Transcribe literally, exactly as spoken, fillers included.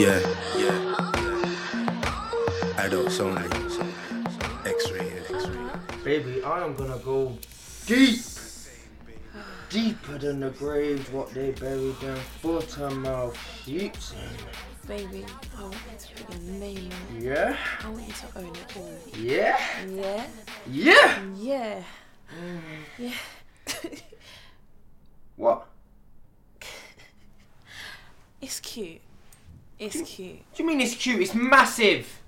Yeah, yeah. I don't sound like X-ray. Baby, I am gonna go deep, deeper than the grave. What they buried down foot and mouth heaps in. Baby, I want you to be amazing. Yeah. I want you to own it all. Yeah. Yeah. Yeah. Yeah. Yeah. Mm. Yeah. What? It's cute. It's do, cute. What do you mean it's cute? It's massive.